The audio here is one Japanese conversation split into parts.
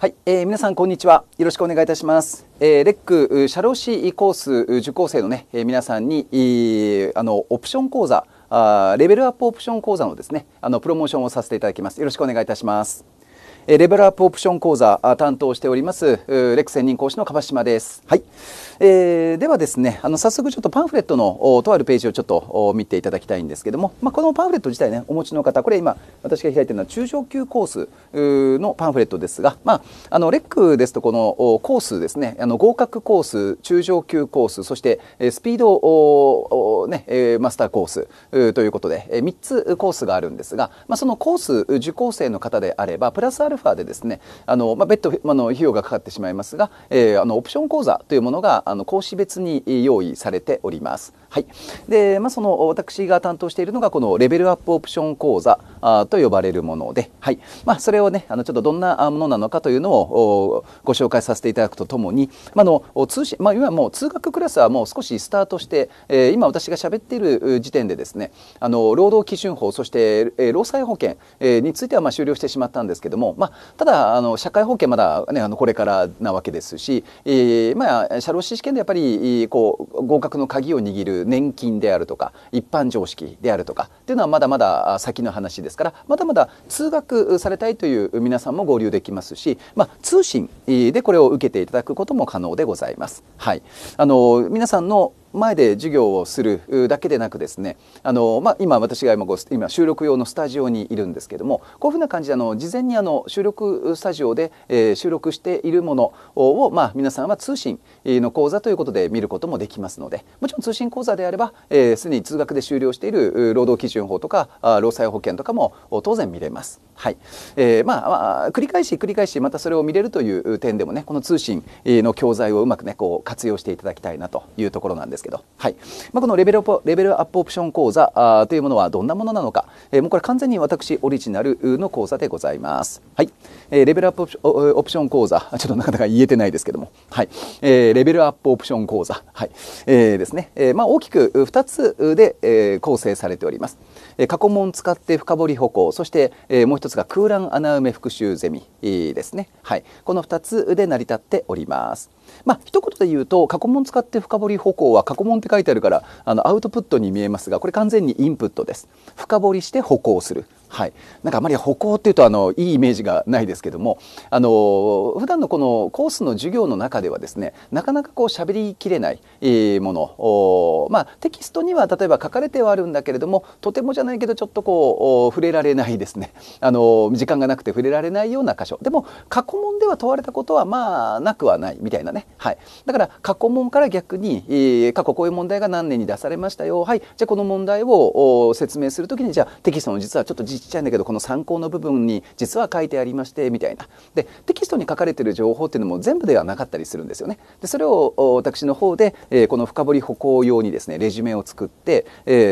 はい、皆さんこんにちは。よろしくお願いいたします。レック社労士コース受講生のね、皆さんにオプション講座、レベルアップオプション講座のですね、プロモーションをさせていただきます。よろしくお願いいたします。レベルアップオプション講座担当しておりますレック専任講師の樺島です。はい、ではですね、早速ちょっとパンフレットのとあるページをちょっと見ていただきたいんですけども、このパンフレット自体ね、お持ちの方、これ今私が開いているのは中上級コースのパンフレットですが、レックですとこのコースですね、合格コース、中上級コース、そしてスピード、マスターコースということで3つコースがあるんですが、そのコース受講生の方であればプラスアルファでですね、別途費用がかかってしまいますが、オプション講座というものが講師別に用意されております。はい、でその私が担当しているのがこのレベルアップオプション講座と呼ばれるもので、はい、それをねちょっとどんなものなのかというのをご紹介させていただくとともに、今もう通学クラスはもう少しスタートして、今私が喋っている時点でですね、労働基準法そして労災保険については終了してしまったんですけども、ただ社会保険まだ、ね、これからなわけですし、社労士試験でやっぱり合格の鍵を握る年金であるとか一般常識であるとかっていうのはまだまだ先の話ですから、まだまだ通学されたいという皆さんも合流できますし、通信でこれを受けていただくことも可能でございます。はい、皆さんの前で授業をするだけでなくですね、今私が収録用のスタジオにいるんですけども、こういうふうな感じで事前に収録スタジオで、収録しているものを、皆さんは通信の講座ということで見ることもできますので、もちろん通信講座であればすでに通学で修了している労働基準法とか労災保険とかも当然見れます。はい、繰り返しまたそれを見れるという点でもね、この通信の教材をうまくね活用していただきたいなというところなんですけど、はい、このレベルアップオプション講座というものはどんなものなのか、もうこれ完全に私オリジナルの講座でございます。はい、レベルアップオプション講座、ちょっとなかなか言えてないですけども、はい、レベルアップオプション講座、はい、ですね、大きく2つで、構成されております。過去問使って深掘り歩行、そして、もう一つが空欄穴埋め復習ゼミ、ですね、はい、この2つで成り立っております。一言で言うと、過去問使って深掘り歩行は過去問って書いてあるからアウトプットに見えますが、これ完全にインプットです。深掘りして歩行する。はい、なんかあまり歩行っていうといいイメージがないですけども、普段のこのコースの授業の中ではですね、なかなか喋りきれないもの、テキストには例えば書かれてはあるんだけれども、とてもじゃないけどちょっと触れられないですね、時間がなくて触れられないような箇所でも過去問では問われたことはなくはないみたいなね、はい、だから過去問から逆に、過去こういう問題が何年に出されましたよ、はい、じゃあこの問題を説明するときに、じゃあテキストの実はちょっとちっちゃいんだけどこの参考の部分に実は書いてありましてみたいな、でテキストに書かれている情報っていうのも全部ではなかったりするんですよね。でそれを私の方で、この深掘り歩行用にですねレジュメを作って、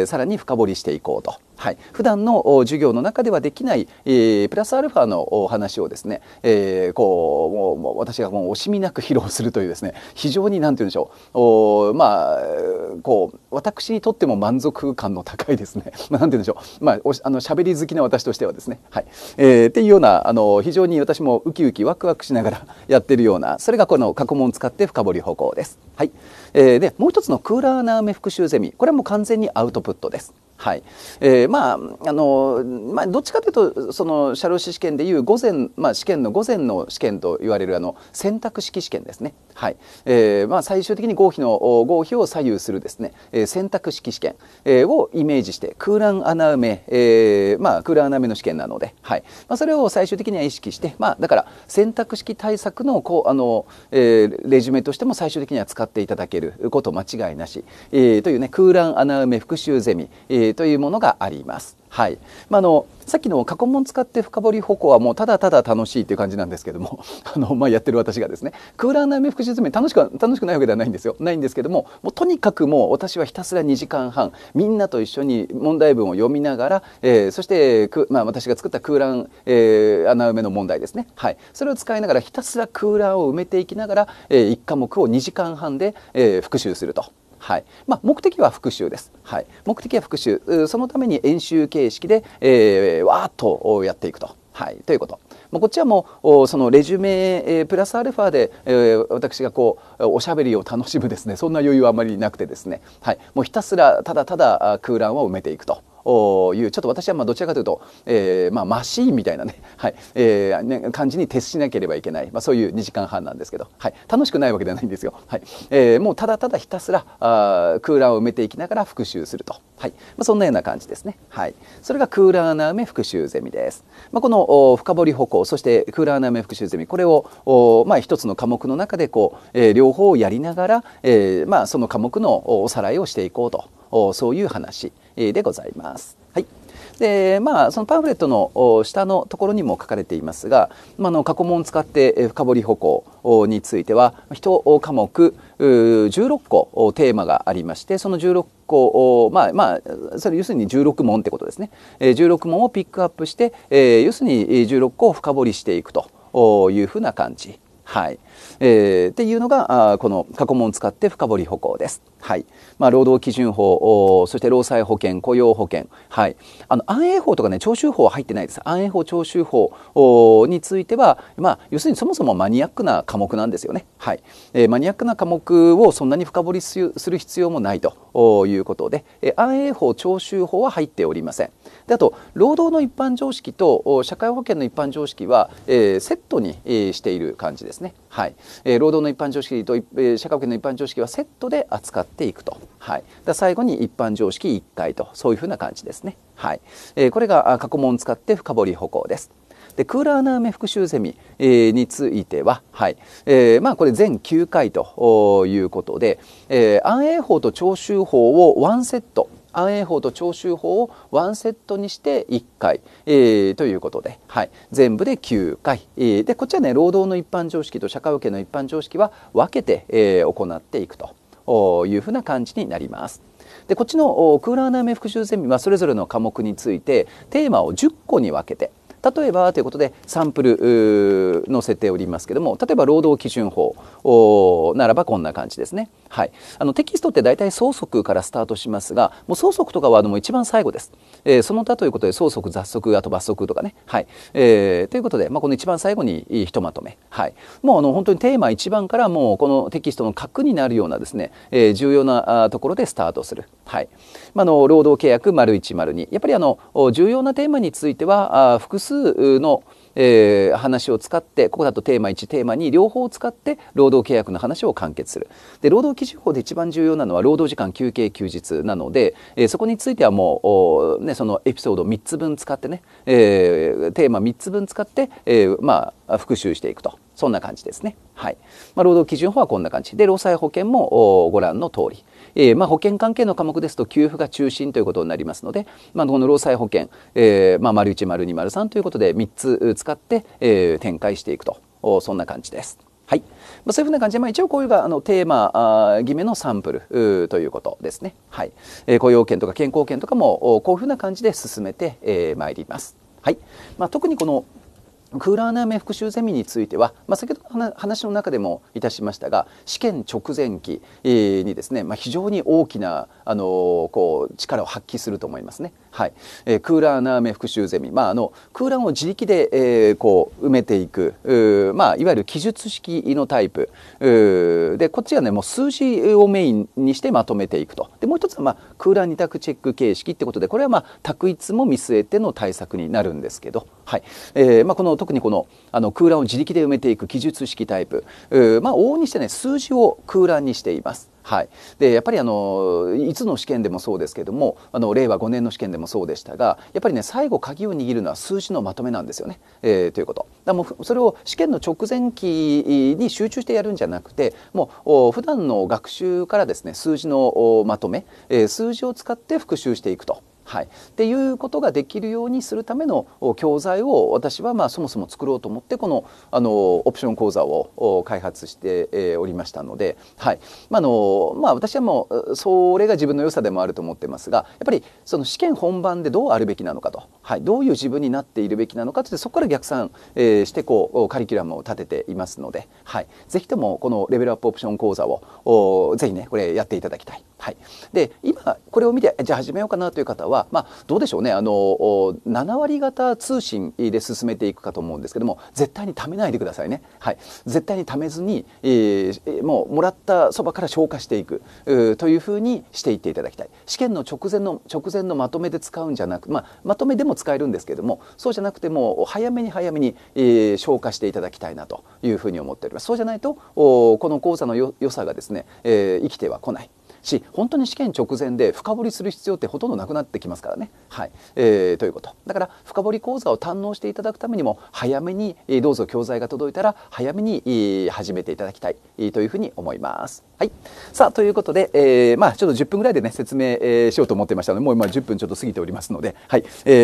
さらに深掘りしていこうと。はい、普段の授業の中ではできない、プラスアルファのお話をですね、私が惜しみなく披露するというですね、非常に何て言うんでしょう、私にとっても満足感の高いですね何て言うんでしょう、喋り好きな私としてはですね、はい、っていうような非常に私もウキウキワクワクしながらやってるような、それがこの過去問使って深掘り歩行です。はい、でもう一つのクーラー穴埋め復習ゼミ、これはもう完全にアウトプットです。はい、どっちかというとその社労士試験でいう午前、午前の試験と言われる選択式試験ですね。はい、最終的に合否を左右するですね、選択式試験をイメージして空欄穴埋め、空欄穴埋めの試験なので、はい、それを最終的には意識して、だから選択式対策のレジュメとしても最終的には使っていただけること間違いなし、というね空欄穴埋め復習ゼミ、というものがあります。はい、さっきの過去問使って深掘り歩行はもうただただ楽しいという感じなんですけどもやってる私がですね、空欄穴埋め復習ゼミ楽しくないわけではないんですよ、ないんですけども、とにかくもう私はひたすら2時間半みんなと一緒に問題文を読みながら、そして私が作った空欄、穴埋めの問題ですね、はい、それを使いながらひたすら空欄を埋めていきながら、1科目を2時間半で、復習すると。はい、目的は復習です。はい、目的は復習、そのために演習形式でわーっとやっていくと。はい、ということ。こっちはもうそのレジュメプラスアルファで私がこうおしゃべりを楽しむですね、そんな余裕はあまりなくてですね、はい、もうひたすらただただ空欄を埋めていくと。いうちょっと私はまあどちらかというと、マシーンみたいなね、はい、感じに徹しなければいけない、そういう2時間半なんですけど、はい、楽しくないわけではないんですよ、はい、もうただただひたすら空欄を埋めていきながら復習すると、はい、そんなような感じですね、はい、それが空欄穴埋め復習ゼミです、この深掘り歩行そして空欄穴埋め復習ゼミ、これを、一つの科目の中でこう、両方をやりながら、その科目のおさらいをしていこうと。そういう話でございます。はい、でそのパンフレットの下のところにも書かれていますが、過去問を使って深掘り歩行については1科目16個テーマがありまして、その16個をそれ要するに16問ってことですね。16問をピックアップして要するに16個を深掘りしていくというふうな感じ。はい、っていうのがこの過去問を使って深掘り歩行です。はい、労働基準法、そして労災保険、雇用保険、はい、安永法とかね、徴収法は入ってないです。安永法、徴収法については、要するにそもそもマニアックな科目なんですよね。はい、マニアックな科目をそんなに深掘りする必要もないということで、安永法、徴収法は入っておりません。で、あと労働の一般常識と社会保険の一般常識は、セットにしている感じです。はい、労働の一般常識と社会保険の一般常識はセットで扱っていくと、はい、だ最後に一般常識1回と、そういうふうな感じですね。はい、これが過去問を使って深掘り歩行です。で空欄穴埋め復習ゼミについては、はい、これ全9回ということで、安永法と徴収法をワンセット。安永法と徴収法をワンセットにして1回、ということで、はい、全部で9回、でこっちはね、労働の一般常識と社会保険の一般常識は分けて、行っていくというふうな感じになります。でこっちの空欄穴埋め復習ゼミはそれぞれの科目についてテーマを10個に分けて、例えばということでサンプルの設定をおりますけども、例えば労働基準法ならばこんな感じですね。はい、テキストって大体総則からスタートしますが、もう総則とかはもう一番最後です。その他ということで総則、雑則、あと罰則とかね、はい、ということで、この一番最後にひとまとめ、はい、もう本当にテーマ1番からもうこのテキストの核になるようなですね、重要なところでスタートする。はい、労働契約0102、やっぱり重要なテーマについては複数の話を使って、ここだとテーマ1テーマ2両方を使って労働契約の話を完結する。で労働基準法で一番重要なのは労働時間休憩休日なので、そこについてはもう、そのエピソード3つ分使ってね、テーマ3つ分使って、復習していくと、そんな感じですね。はい、労働基準法はこんな感じで、労災保険もご覧の通り、保険関係の科目ですと給付が中心ということになりますので、この労災保険、01、02、03ということで3つ使って、展開していくと、そんな感じです。はい、そういうふうな感じで、一応こういうがテーマ決めのサンプルということですね。はい、雇用保険とか健康保険とかもこういうふうな感じで進めて、まいります。はい、特にこの空欄穴埋め復習ゼミについては、先ほどの話の中でもいたしましたが、試験直前期にですね、非常に大きなこう力を発揮すると思いますね。はい、空欄穴埋め復習ゼミ、空欄を自力で、こう埋めていく、いわゆる記述式のタイプで、こっちはね、もう数字をメインにしてまとめていくと。でもう一つは、空欄二択チェック形式ってことで、これは択一も見据えての対策になるんですけど、はい、この特にこの空欄を自力で埋めていく記述式タイプ、往々にしてね、数字を空欄にしています。はい、でやっぱりいつの試験でもそうですけども、令和5年の試験でもそうでしたが、やっぱりね、最後鍵を握るのは数字のまとめなんですよね、ということ。だからもうそれを試験の直前期に集中してやるんじゃなくて、もう普段の学習からですね、数字のまとめ、数字を使って復習していくと。はい、っていうことができるようにするための教材を私はそもそも作ろうと思って、このオプション講座を開発しておりましたので、はい、私はもうそれが自分の良さでもあると思ってますが、やっぱりその試験本番でどうあるべきなのかと、はい、どういう自分になっているべきなのかと、そこから逆算してこうカリキュラムを立てていますので、はい、ぜひともこのレベルアップオプション講座をぜひね、これやっていただきたい。はい、で今これを見てじゃあ始めようかなという方は、まあ、どうでしょうね、7割方通信で進めていくかと思うんですけども、絶対に貯めないでくださいね、はい、絶対に貯めずに、もうもらったそばから消化していくというふうにしていっていただきたい。試験の直前のまとめで使うんじゃなく、まとめでも使えるんですけども、そうじゃなくても早めに、消化していただきたいなというふうに思っております。そうじゃないとこの講座の良さがですね、生きてはこないし、本当に試験直前で深掘りする必要ってほとんどなくなってきますからね、はい、ということだから、深掘り講座を堪能していただくためにも早めに、どうぞ教材が届いたら早めに、始めていただきたい、というふうに思います。はい、さあということで、まあ、ちょっと10分ぐらいでね説明、しようと思っていましたので、もう今10分ちょっと過ぎておりますので、はい、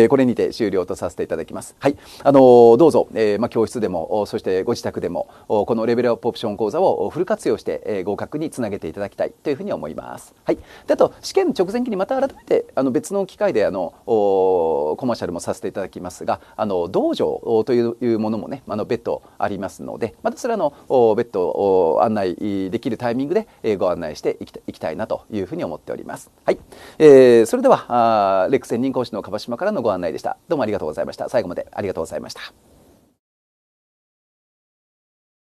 これにて終了とさせていただきます。はい、どうぞ、まあ、教室でもそしてご自宅でもこのレベルアップオプション講座をフル活用して、合格につなげていただきたいというふうに思います。はい、であと試験直前期にまた改めて別の機会でコマーシャルもさせていただきますが、道場というものもね、別途ありますので、またそれは別途案内できるタイミングでご案内していきたいなというふうに思っております。はい、それではレック専任講師の樺島からのご案内でした。どうもありがとうございました。最後までありがとうございました。